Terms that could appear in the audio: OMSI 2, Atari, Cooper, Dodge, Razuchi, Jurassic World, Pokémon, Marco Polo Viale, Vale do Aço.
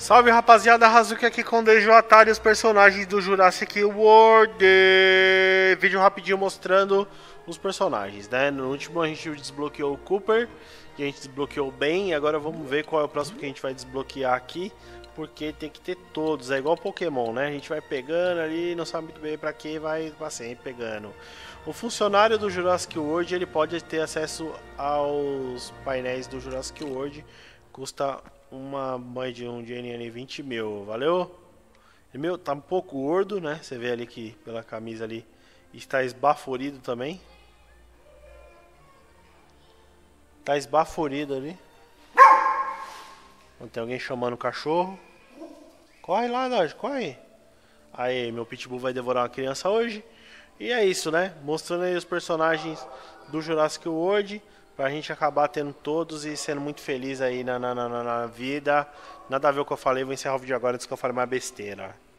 Salve rapaziada, Razuchi aqui com o Atari, os personagens do Jurassic World. Vídeo rapidinho mostrando os personagens, né? No último a gente desbloqueou o Cooper, que a gente desbloqueou bem. Agora vamos ver qual é o próximo que a gente vai desbloquear aqui, porque tem que ter todos, é igual Pokémon, né? A gente vai pegando ali, não sabe muito bem pra que, vai sempre pegando. O funcionário do Jurassic World, ele pode ter acesso aos painéis do Jurassic World. Custa uma mãe de um DNN 20 mil, valeu? Meu, tá um pouco gordo, né? Você vê ali que pela camisa ali está esbaforido também. Tá esbaforido ali. Tem alguém chamando o cachorro. Corre lá, Dodge, corre. Aí, meu pitbull vai devorar uma criança hoje. E é isso, né? Mostrando aí os personagens do Jurassic World. Pra gente acabar tendo todos e sendo muito feliz aí na vida. Nada a ver o que eu falei, vou encerrar o vídeo agora antes que eu fale mais besteira.